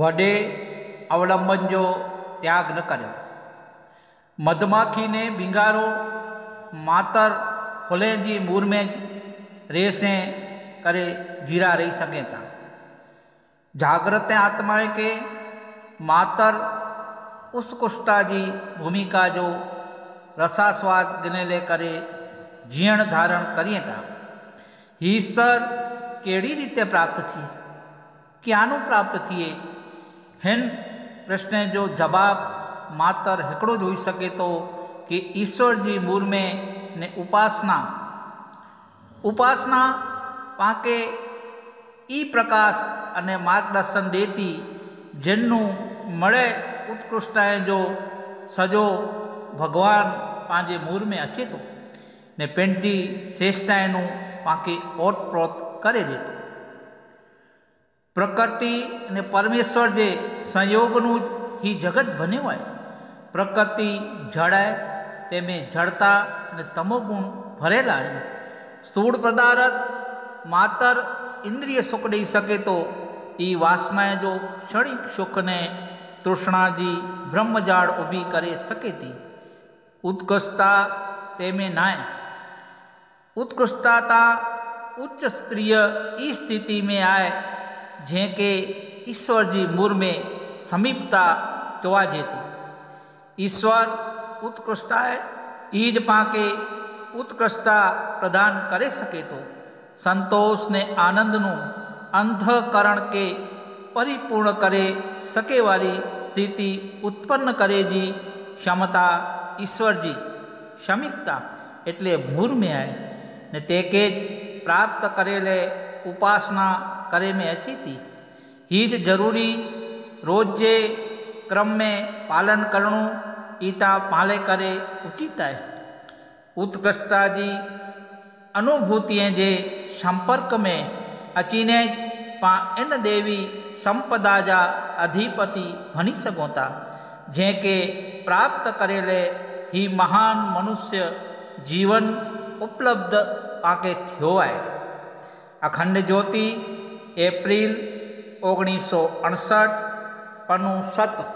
वडे अवलंबन जो त्याग न करो। मधमाखी ने बिंगारो मातर फुलें जी मूर में रेसें करे जीरा रही सकें था। जागृत आत्माएं के मातर उस कुष्ठा जी भूमिका जो रसास्वाद गिनेले करे जीण धारण करिए था। ही स्तर केड़ी रीते प्राप्त थिए, क्यानु प्राप्त थिए, हिन प्रश्न जो जवाब मातर हिकड़ो ज हुई सके तो कि ईश्वर जी मूर में ने उपासना उपासना पाके ई प्रकाश अने मार्गदर्शन देती जिन्नू मड़े उत्कृष्टाएं जो सजो भगवान पांजे मूर में अचे तो ने पंहिंजी श्रेष्ठाएं नू पाके ओत प्रोत करे दे तो। प्रकृति ने परमेश्वर जे संयोग नू ही जगत बने हुआ है। प्रकृति जड़ है, तेमें जड़ता ने तमोगुण भरेला है। स्थूल पदार्थ मातर इंद्रिय सुख दई सके तो ई वासनाएं जो क्षणिक सुख ने तृष्णा जी ब्रह्मजाड़ उभी करे सके थी। उत्कृष्टता तेमें नाय उत्कृष्टता उच्च स्तरीय ई स्थिति में आए जैके ईश्वर जी मूर में समीपता चवा जेती। ईश्वर उत्कृष्टता है ईज पाके उत्कृष्टता प्रदान करे सके तो संतोष ने आनंद नू अंधकरण के परिपूर्ण करे सके वाली स्थिति उत्पन्न करे जी क्षमता ईश्वर जी क्षमिकता एटले मूर में आए ने तेकेज प्राप्त करेले उपासना करे में अची थी। हीज जरूरी रोज जे क्रम में पालन करणो ईता पाले करे उचित है। उत्कृष्टता जी अनुभूतिएं जे संपर्क में अचीने पा इन देवी संपदा जा अधिपति बनी सको था जैके प्राप्त करेले ही महान मनुष्य जीवन उपलब्ध पाके थो है। अखंड ज्योति एप्रिल 1968 पन्नू 7।